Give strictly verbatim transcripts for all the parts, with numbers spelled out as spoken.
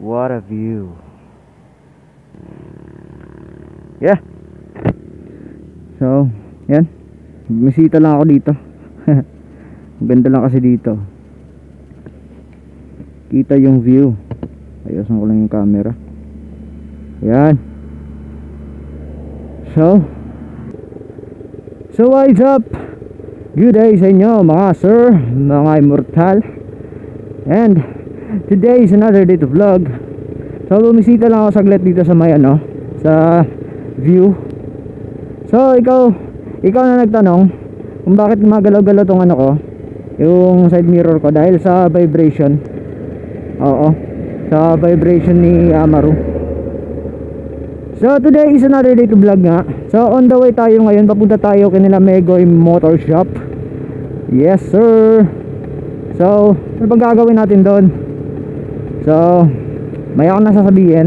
What a view. Yeah. So, yan. Bumisita lang ako dito. Ganda lang kasi dito. Kita yung view. Ayosan ko lang yung camera. Yan. So, so what's up? Good day sa inyo mga sir, mga immortal. And today is another day to vlog. So, bumisita lang ako saglit dito sa may ano, sa view. So, ikaw, ikaw na nagtanong kung bakit gumagalaw-galaw tong ano ko, yung side mirror ko, dahil sa vibration. Oo, sa vibration ni Amaru. So, today is another day to vlog nga. So, on the way tayo ngayon, papunta tayo kanila Megoy Motor Shop. Yes, sir. So, ano bang gagawin natin doon? So, may akong nasasabihin.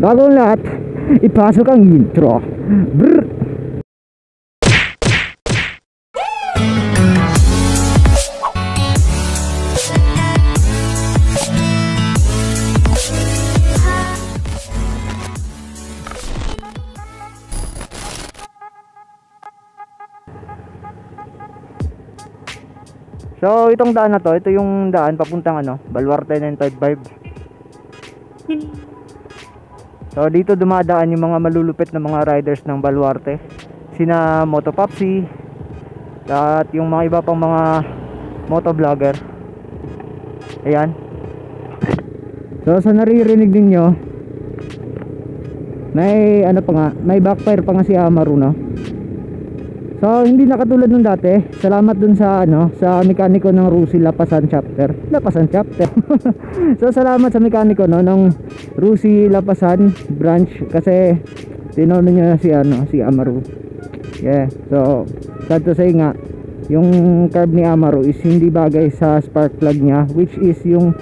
Bago ang lahat, ipasok ang intro. Brr. So, itong daan na to, ito yung daan papuntang ano, Baluarte nine five five. So dito dumadaan yung mga malulupit na mga riders ng Baluarte, sina Motopopsy at yung mga iba pang mga motovlogger. Ayan. So sa naririnig ninyo, may ano pa nga, may backfire pa nga si Amaru, no? So hindi na katulad nung dati. Salamat dun sa ano, sa mekaniko ng Rusi Lapasan chapter. Lapasan chapter. So salamat sa mekaniko, no, ng Rusi Lapasan branch, kasi tinono niya si ano, si Amaru. Yeah. So sad to say nga, yung carb ni Amaru is hindi bagay sa spark plug niya, which is yung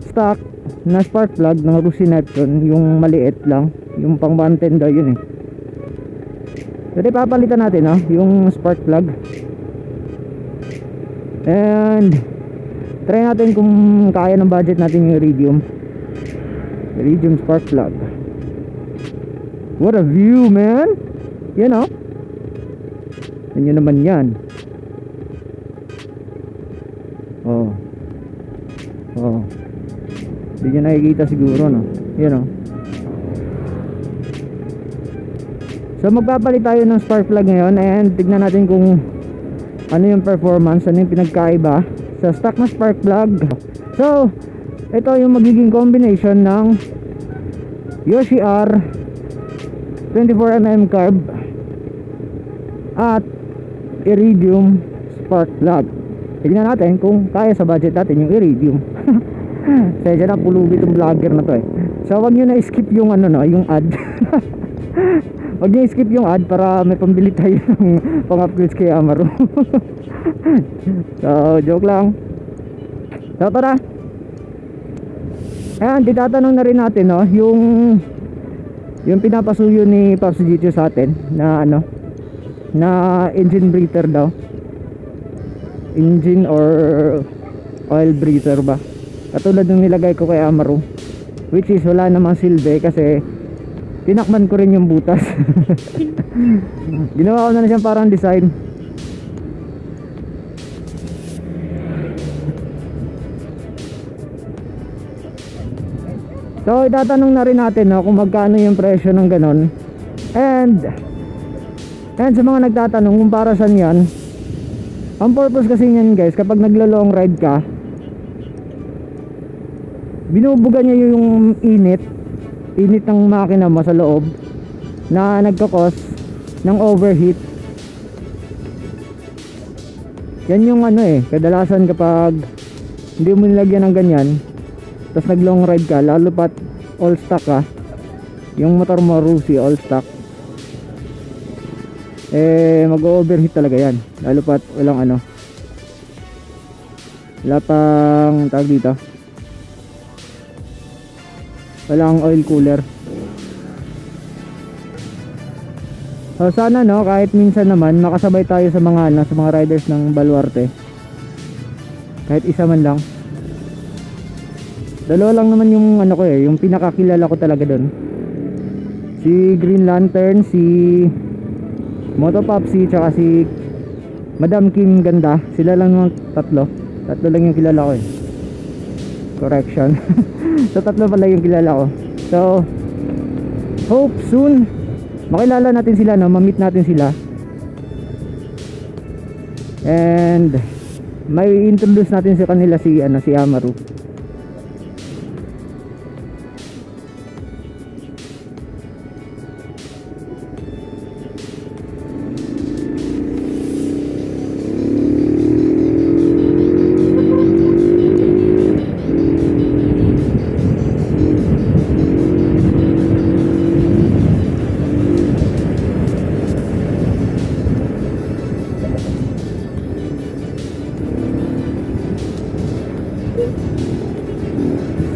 stock na spark plug ng Rusi Neptune, yung maliit lang, yung pang one ten daw yun eh. Pwede papalitan natin, no, yung spark plug. And try natin kung kaya ng budget natin yung Iridium. Iridium spark plug. What a view, man. You know, yan yun naman yan. Oh, oh, hindi nyo nakikita siguro, no? You know. So magpapalit tayo ng spark plug ngayon. And tignan natin kung ano yung performance, ano yung pinagkaiba sa stock na spark plug. So ito yung magiging combination ng Y C R twenty-four millimeter carb at Iridium spark plug. Tignan natin kung kaya sa budget natin yung Iridium. Kaya na pulubi itong vlogger na to eh. So wag nyo na skip yung ano, no, yung ad. Wag nyo skip yung ad para may pambili tayo ng pang-upgrades kay Amaru. So joke lang. So tara. Ayan, titatanong na rin natin, no, yung yung pinapasuyo ni Pops G two sa atin na ano, na engine breather daw. Engine or oil breather ba? Katulad ng nilagay ko kay Amaru, which is wala namang silbi kasi tinakman ko rin yung butas. Ginawa ko na na siyang parang design. So itatanong na rin natin, no, kung magkano yung presyo ng ganon. And And sa mga nagtatanong kung para saan yan, ang purpose kasi yan guys, kapag naglo-long ride ka, binubugan niya yung init Init ng makina mo sa loob, na nagkakos ng overheat. Yan yung ano eh, kadalasan kapag hindi mo nilagyan ng ganyan, tapos nag long ride ka, lalo pat all stock ka, yung motor mo Rusi all stock, eh mag overheat talaga yan, lalo pat walang ano, wala pang tawag dito, walang oil cooler. So sana, no, kahit minsan naman makasabay tayo sa mga ano, sa mga riders ng Baluarte, kahit isa man lang. Dalawa lang naman yung ano ko eh, yung pinakakilala ko talaga doon. Si Green Lantern, si Motopopsy, tsaka si Madam King Ganda. Sila lang yung tatlo. Tatlo lang yung kilala ko eh. Correction. So tatlo pala yung kilala ko. So hope soon makilala natin sila, no? Ma-meet natin sila. And may introduce natin sa kanila si ano, si Amaru.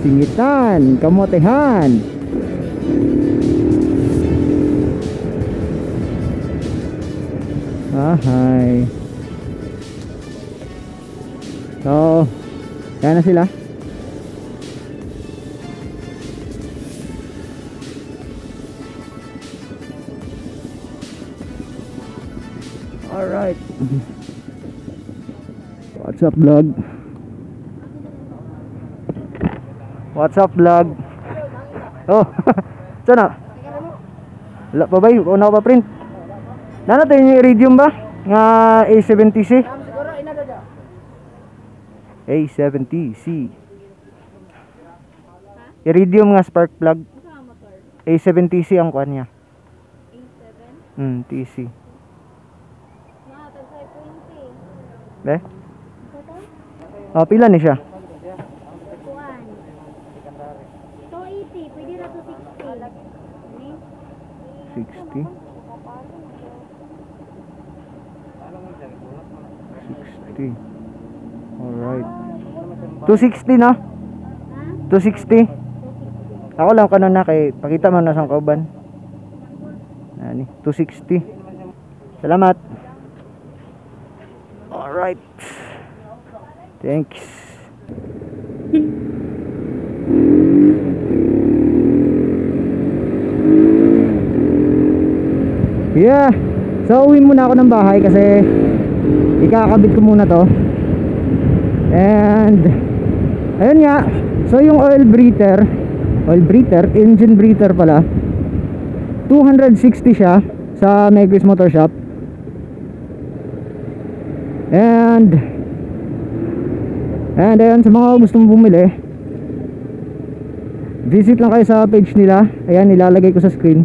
Singitan, kamotehan. Ah, hi. So, kaya na sila. Alright. What's up, vlog? What's up vlog? Oh, sana. Wala pa ba yun? Una ko pa print? Nanatin yung Iridium ba? Nga A seven T C? A seven T C Iridium nga spark plug. A seven T C ang kuhan niya. A seven? Hmm, T C. Be? Oh, pila ni siya? sixty. sixty. Alright. two sixty na? two sixty? Ako lang kanon na kay pakita mo na sa kauban. Ani, two sixty. Salamat. Alright. Thanks. Yeah, so uwi muna ako ng bahay kasi ikakabit ko muna to. And ayun nga, so yung oil breather, oil breather, engine breather pala, two sixty siya sa Megoy Motor Shop. And And ayun, sa mga gusto mong bumili, visit lang kayo sa page nila. Ayan, nilalagay ko sa screen.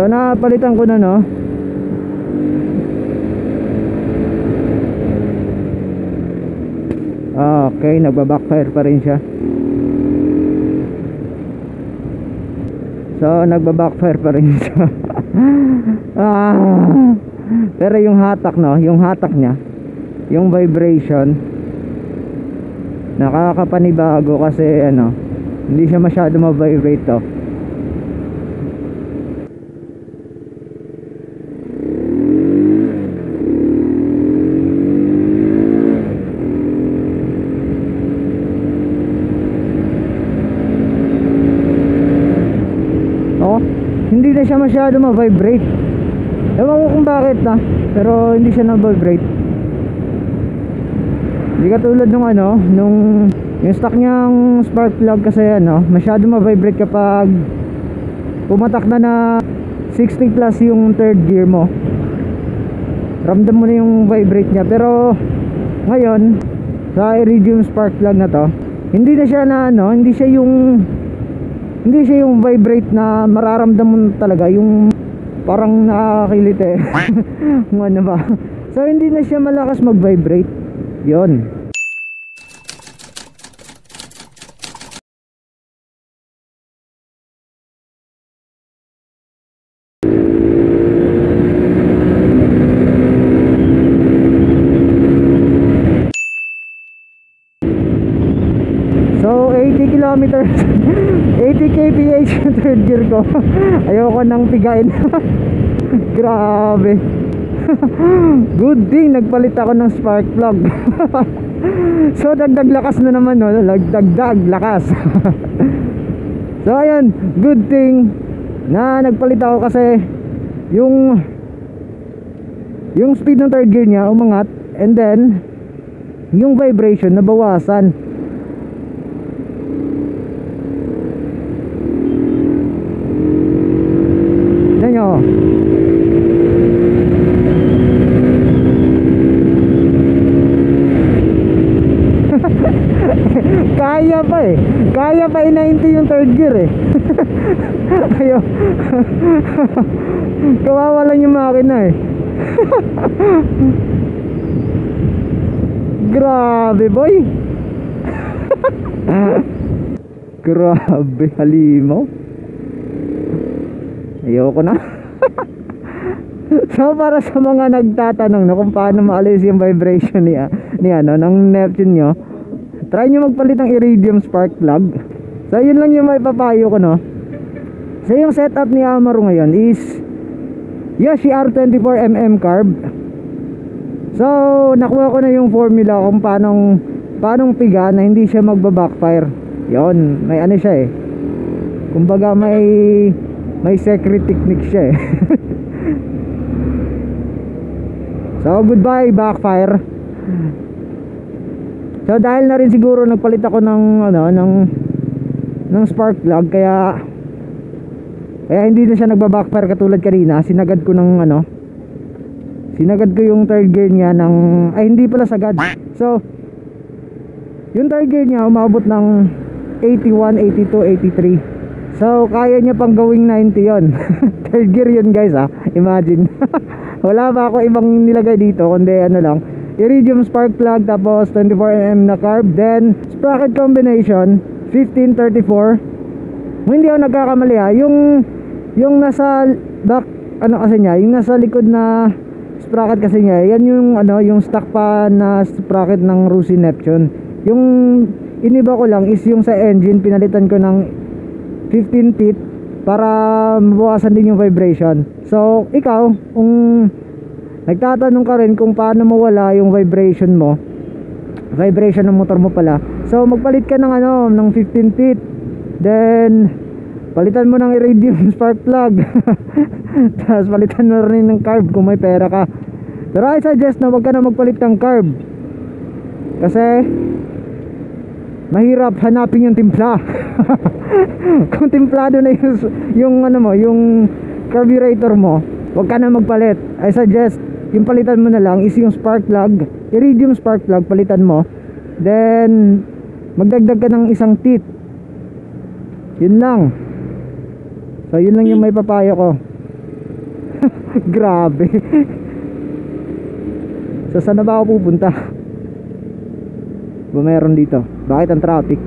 So napalitan ko na, no. Okay, nagba-backfire pa rin siya. So nagba-backfire pa rin siya. Ah, pero yung hatak, no, yung hatak niya, yung vibration, nakakapanibago kasi ano, hindi siya masyado ma-vibrate to. Hindi na siya masyado ma-vibrate. Ewan ko kung bakit na, pero hindi siya na-vibrate. Hindi katulad nung ano, nung yung stock niyang spark plug kasi ano, masyado ma-vibrate kapag pumatak na na sixty plus yung third gear mo. Ramdam mo na yung vibrate niya. Pero ngayon, sa Iridium spark plug na to, hindi na siya na ano, hindi siya yung Hindi siya yung vibrate na mararamdaman mo talaga. Yung parang nakakakilit eh. Ano ba? So hindi na siya malakas mag-vibrate. Yun. eighty kilometers eighty kph yung third gear ko. Ayoko nang pigain. Grabe. Good thing nagpalit ako ng spark plug. So dagdag lakas na naman, no? Dagdag lakas. So ayun, good thing na nagpalit ako kasi yung yung speed ng third gear niya umangat, and then yung vibration nabawasan. Kaya pa eh. Kaya pa inainti yung third gear eh. Ayo. Kawawa lang yung makina eh. Grabe boy. Grabe halimaw. Ayoko na. So para sa mga nagtatanong na kung paano maalis yung vibration ni, ni ano, ng Neptune nyo, try nyo magpalit ng Iridium spark plug. So yun lang yung may papayo ko, no. So yung setup ni Amaru ngayon is Y C R twenty-four millimeter carb. So nakuha ko na yung formula kung paanong paanong piga na hindi siya magba-backfire. Yun, may ano siya eh, kumbaga may may secret technique siya eh. So goodbye backfire. So dahil na rin siguro nagpalit ako ng ano ng ng spark plug, kaya kaya hindi na siya nagba-backfire katulad kanina. Sinagad ko ng ano. Sinagad ko yung third gear niya ng ay hindi pala sagad. So yung third gear niya umabot ng eighty-one, eighty-two, eighty-three. So kaya niya pang gawing ninety 'yon. Third gear 'yon, guys, ah. Imagine. Wala pa ako ibang nilagay dito kundi ano lang, Iridium spark plug, tapos twenty-four millimeter na carb, then sprocket combination fifteen thirty-four. Hindi ako nagkakamali ha, yung yung nasa back ano kasi niya, yung nasa likod na sprocket kasi niya, yan yung ano, yung stock pa na sprocket ng Rusi Neptune. Yung iniba ko lang is yung sa engine, pinalitan ko ng fifteen teeth para mabawasan din yung vibration. So ikaw kung nagtatanong ka rin kung paano mawala yung vibration mo, vibration ng motor mo pala, so magpalit ka ng ano, ng fifteen teeth, then palitan mo ng Iridium spark plug. Tapos palitan mo rin ng carb kung may pera ka. Pero I suggest na wag ka na magpalit ng carb kasi mahirap hanapin yung timpla. Kung timplado na yung, yung ano mo, yung carburetor mo, wag ka na magpalit. I suggest yung palitan mo na lang is yung spark plug, Iridium spark plug, palitan mo, then magdagdag ka ng isang teeth. Yun lang. So yun lang yung may papayo ko. Grabe. So saan na ba ako pupunta? Ba mayroon dito? Bakit ang traffic?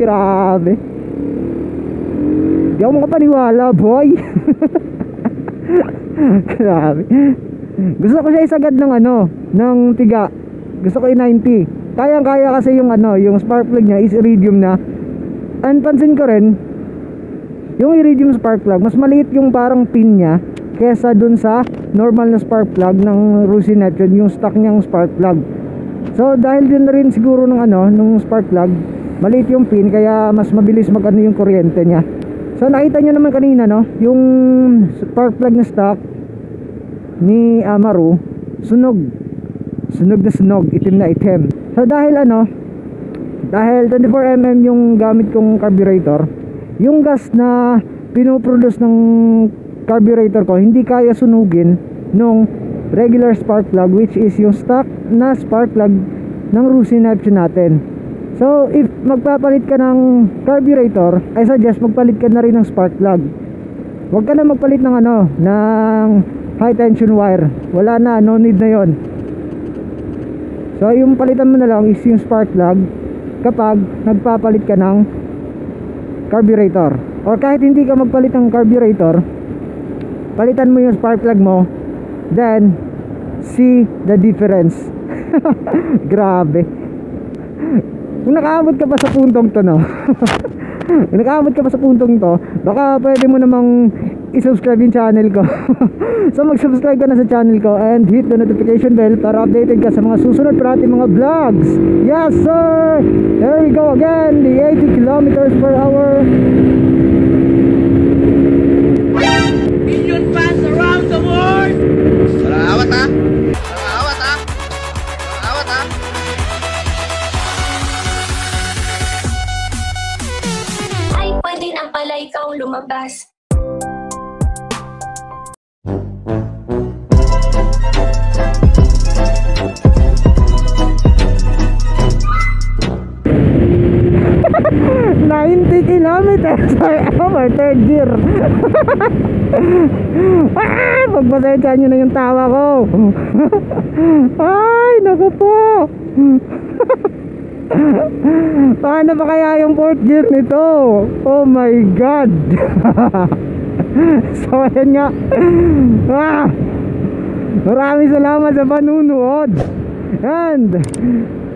Grabe. Di ako makapaniwala boy. Grabe. Gusto ko siya isagad ng ano, ng tiga. Gusto ko i-ninety. Kayang-kaya kasi yung ano, yung spark plug niya is Iridium na. And pansin ko rin, yung Iridium spark plug, mas maliit yung parang pin niya kesa dun sa normal na spark plug ng Rusi Neptune, yung stock niyang spark plug. So dahil din na rin siguro ng ano, nung spark plug, maliit yung pin kaya mas mabilis mag-ano yung kuryente niya. So nakita nyo naman kanina, no, yung spark plug na stock ni Amaru, sunog. Sunog na sunog, itim na itim. So dahil ano, dahil twenty-four millimeter yung gamit kong carburetor, yung gas na pinoproduce ng carburetor ko hindi kaya sunugin nung regular spark plug, which is yung stock na spark plug ng Rusi Neptune natin. So if magpapalit ka ng carburetor, I suggest magpalit ka na rin ng spark plug. Huwag ka na magpalit ng ano, ng high tension wire. Wala na, no need na yon. So yung palitan mo na lang is yung spark plug kapag nagpapalit ka ng carburetor. Or kahit hindi ka magpalit ng carburetor, palitan mo yung spark plug mo, then see the difference. Grabe. Kung nakaabot ka pa sa puntong to, no? Kung nakaabot ka pa sa puntong to, baka pwede mo namang i-subscribe yung channel ko. So mag-subscribe ka na sa channel ko and hit the notification bell para updated ka sa mga susunod para ating mga vlogs. Yes sir! There we go again, the eighty kilometers per hour. Million fans around the world! Salamat ha! Salamat ha! Salamat ha! Ay, pwede na pala ikaw lumabas. ninety kilometers per hour, third gear. Ah, pagpasensya nyo na yung tawa ko. Ay, naku po. Paano ba kaya yung fourth gear nito? Oh my god. So ayan nga. Ah, maraming salamat sa panunood and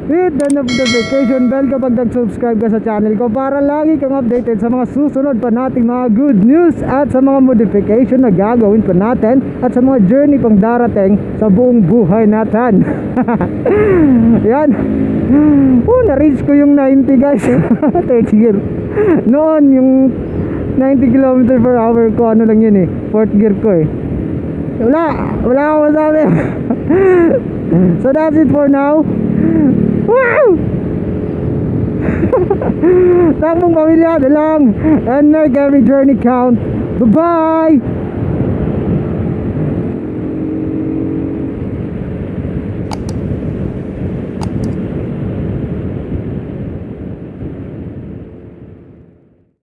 hit the notification bell kapag nag-subscribe ka sa channel ko para lagi kang updated sa mga susunod pa nating mga good news at sa mga modification na gagawin pa natin at sa mga journey pang darating sa buong buhay natin. Yan. Oh, na-reach ko yung ninety guys. Third gear. Noon yung ninety kilometers per hour ko ano lang yun eh, fourth gear ko eh. Wala, wala akong masabi. So that's it for now. Wow! Tangmong pamilya na lang. And make every journey count. Bye-bye!